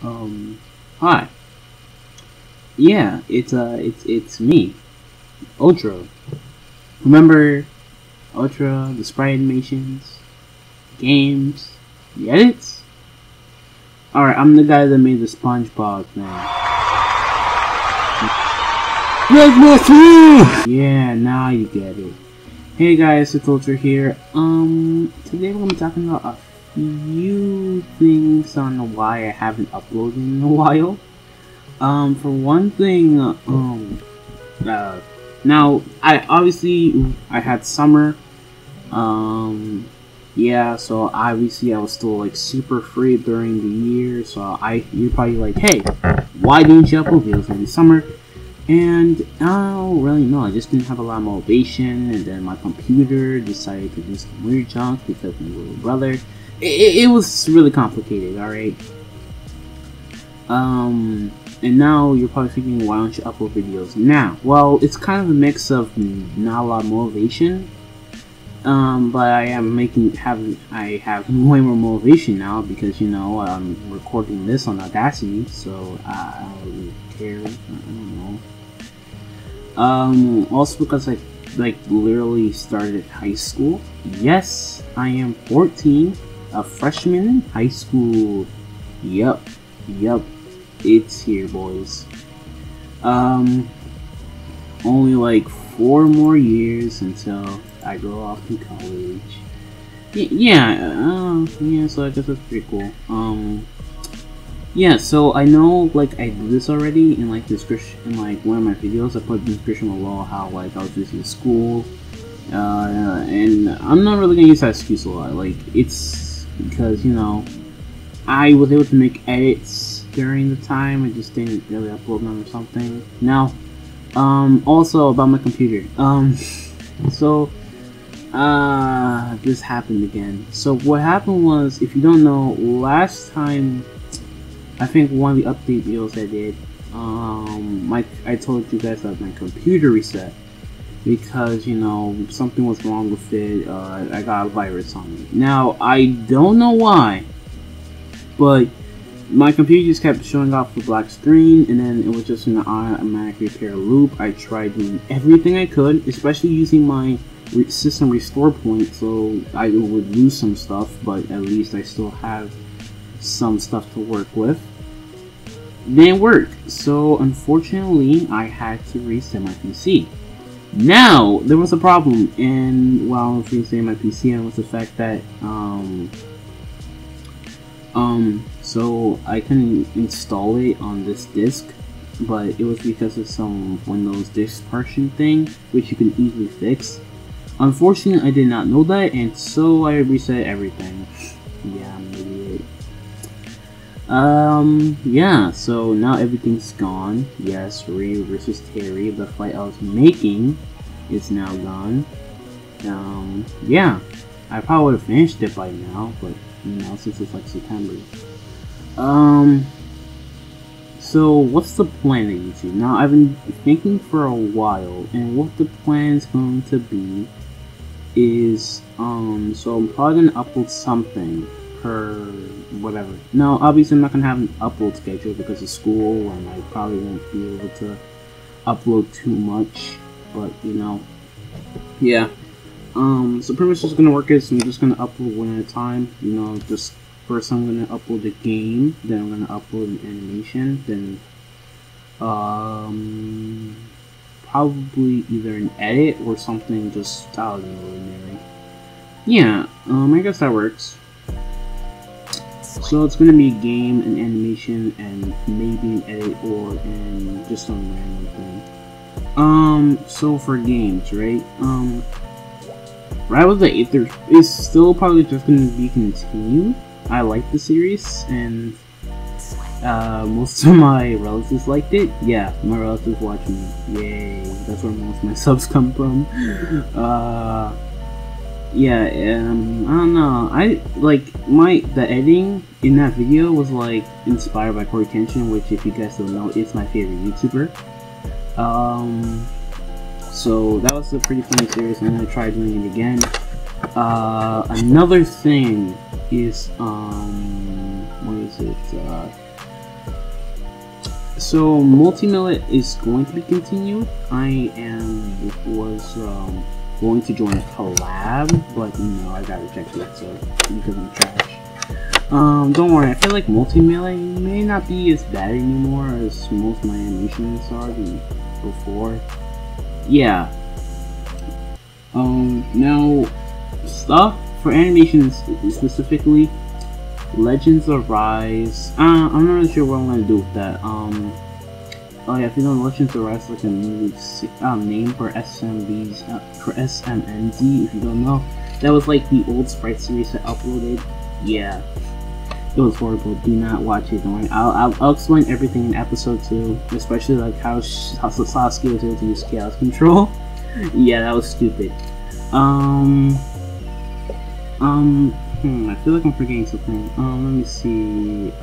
Hi. Yeah, it's me, Ultra. Remember Ultra, the sprite animations, games, the edits? Alright, I'm the guy that made the SpongeBob now. Yeah, now you get it. Hey guys, it's Ultra here. Today we're gonna be talking about a few things on why I haven't uploaded in a while. For one thing, now I had summer, yeah, so obviously I was still like super free during the year, so you're probably like, hey, why didn't you upload videos during the summer? And I don't really know, I just didn't have a lot of motivation, and then my computer decided to do some weird junk because my little brother, it was really complicated, alright? And now you're probably thinking, why don't you upload videos now? Well, it's kind of a mix of not a lot of motivation, but I have way more motivation now because, you know, I'm recording this on Audacity, so I don't really care. I don't know. Also because I literally started high school. Yes, I am 14, a freshman in high school. Yup. It's here, boys. Only like 4 more years until I go off to college. Yeah, so I guess that's pretty cool. Yeah, so I know, like, I do this already in, like, description, in, like, one of my videos. I put in the description below how, like, I was using school, and I'm not really gonna use that excuse a lot. Like, it's because, you know, I was able to make edits during the time, I just didn't really upload them or something. Now, also about my computer. This happened again. So what happened was, if you don't know, last time, I think one of the update videos I did, I told you guys that my computer reset because, you know, something was wrong with it. I got a virus on it. Now, I don't know why, but my computer just kept showing off the black screen, and then it was just an automatic repair loop. I tried doing everything I could, especially using my system restore point, so I would lose some stuff, but at least I still have some stuff to work with. Didn't work, so unfortunately I had to reset my PC. Now, there was a problem, and while I was resetting my PC, it was the fact that, so I couldn't install it on this disk, but it was because of some Windows disk partition thing, which you can easily fix. Unfortunately, I did not know that, and so I reset everything. Yeah, I'm an idiot. Yeah, so now everything's gone. Yes, Ray versus Terry, the fight I was making is now gone. Yeah, I probably would have finished it by now, but you know, since it's like September. So what's the plan at YouTube? Now, I've been thinking for a while, and what the plan's going to be is, so I'm probably gonna upload something per whatever. Now, obviously I'm not gonna have an upload schedule because of school, and I probably won't be able to upload too much, but you know, yeah. So pretty much what's gonna work is I'm just gonna upload one at a time. You know, just first I'm gonna upload a game, then I'm gonna upload an animation, then probably either an edit or something just out of the ordinary. Yeah, I guess that works. So it's gonna be a game, an animation, and maybe an edit or just some random thing. So for games, right? Rivals of Aether is still probably just going to be continued. I like the series, and most of my relatives liked it. Yeah, my relatives watch me. Yay, that's where most of my subs come from. I don't know. I like the editing in that video was like inspired by Corey Kenshin, which if you guys don't know, is my favorite YouTuber. So that was a pretty funny series, and I'm gonna try doing it again. Another thing is, what is it? So Multimillet is going to be continued. I was going to join a collab, but no, I got rejected, so because I'm trash. Don't worry, I feel like Multimillet may not be as bad anymore as most of my animations are before. Yeah. Now, stuff for animations specifically, Legends of Rise. I'm not really sure what I'm gonna do with that. Oh yeah, if you know, Legends of Rise is like a new name for SMDs, for SMND. If you don't know, that was like the old sprite series I uploaded. Yeah, it was horrible. Do not watch it. Don't worry. I'll explain everything in episode 2, especially like how Sasuke was able to use Chaos Control. Yeah, that was stupid. I feel like I'm forgetting something. Let me see.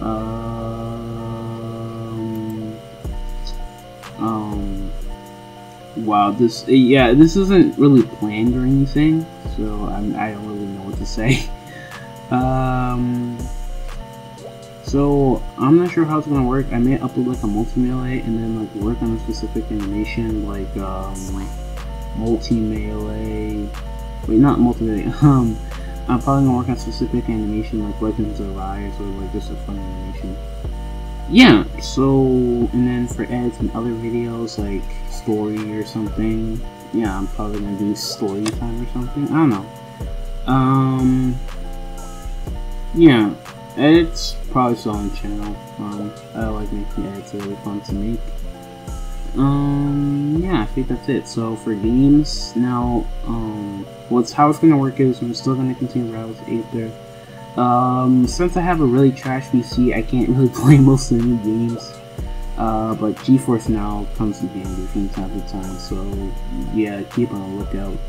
Wow, this isn't really planned or anything, so I don't really know what to say. So I'm not sure how it's gonna work. I may upload like a Multimillet and then like work on a specific animation, like Multimillet. Wait, not Multimillet. I'm probably gonna work on specific animation like Legends of Rise or like just a fun animation. Yeah, so, and then for edits and other videos like story or something. Yeah, I'm probably gonna do story time or something. I don't know. Yeah, edits probably still on the channel. I like making edits, really fun to make. Yeah, I think that's it. So for games now, how it's gonna work is I'm still gonna continue Rivals of Aether. Since I have a really trash PC, I can't really play most of the new games. But GeForce Now comes in handy from time to time, so yeah, keep on the lookout.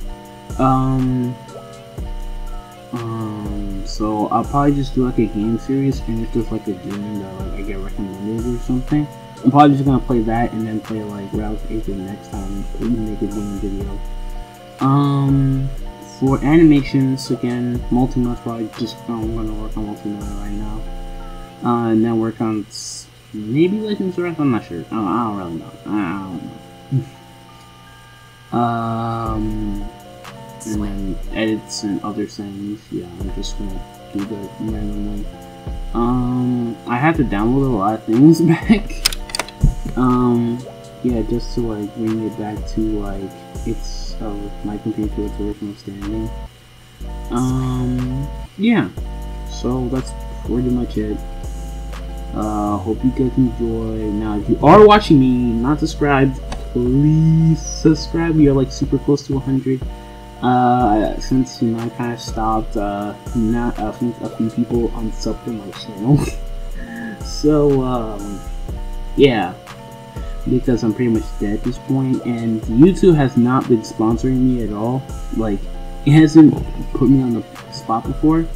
So I'll probably just do like a game series, and if there's like a game that like I get recommended or something, I'm probably just gonna play that and then play like Ralph Age next time and make a game video. For animations, again, Multimillet, probably just gonna work on Multimillet right now. And then work on maybe Legends of Earth, I'm not sure. I don't really know. I don't know. And then edits and other things, yeah, I'm just gonna do that randomly. I had to download a lot of things back. Yeah, just to like bring it back to like my computer to its original standing. Yeah, so that's pretty much it. Hope you guys enjoy. Now, if you are watching me, not subscribed, please subscribe. We are like super close to 100. Since you know I kind of stopped, I think a few people unsubbed from my channel. So yeah, because I'm pretty much dead at this point, and YouTube has not been sponsoring me at all. Like, it hasn't put me on the spot before.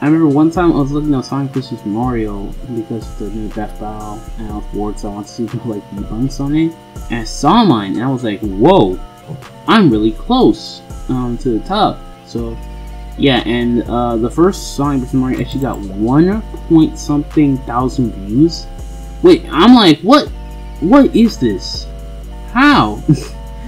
I remember one time I was looking at Sonic vs. Mario because of the new death battle, and I was bored, so I wanted to see people like debunks on it, and I saw mine, and I was like, whoa, I'm really close to the top. So yeah, and the first Sonic vs. Mario actually got 1.something thousand views. Wait, I'm like, what is this? How?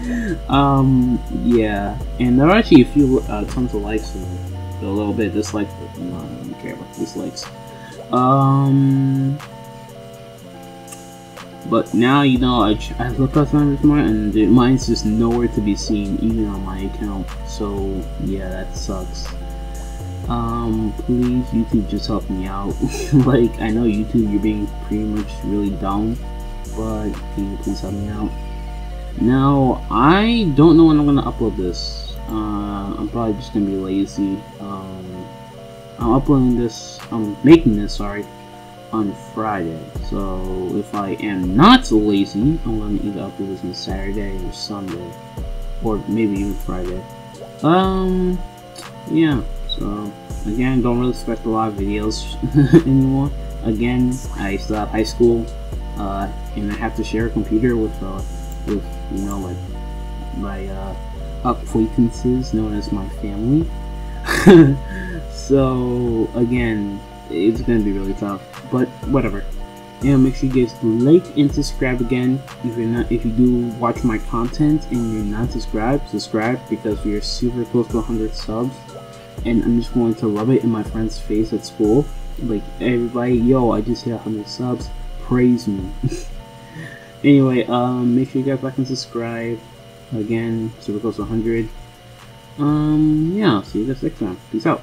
Yeah, and there are actually a few tons of likes and a little bit dislikes, but no, I don't care about dislikes. But now, you know, I looked up some of mine, and mine's just nowhere to be seen, even on my account. So yeah, that sucks. Please, YouTube, just help me out. Like, I know YouTube, you're being pretty much really dumb, but can you please help me out? Now, I don't know when I'm gonna upload this. I'm probably just gonna be lazy. I'm uploading this, I'm making this, sorry, on Friday. So if I am not so lazy, I'm gonna either upload this on Saturday or Sunday, or maybe even Friday. Yeah. So again, don't really expect a lot of videos anymore. Again, I still have high school, and I have to share a computer with you know, like my acquaintances known as my family. So again, it's gonna be really tough, but whatever. It'll make sure you guys like and subscribe again. If you do watch my content and you're not subscribed, subscribe, because we are super close to 100 subs, and I'm just going to rub it in my friend's face at school. Like, everybody, yo, I just hit 100 subs. Praise me. Anyway, make sure you guys like and subscribe. Again, super close to 100. Yeah, I'll see you guys next time. Peace out.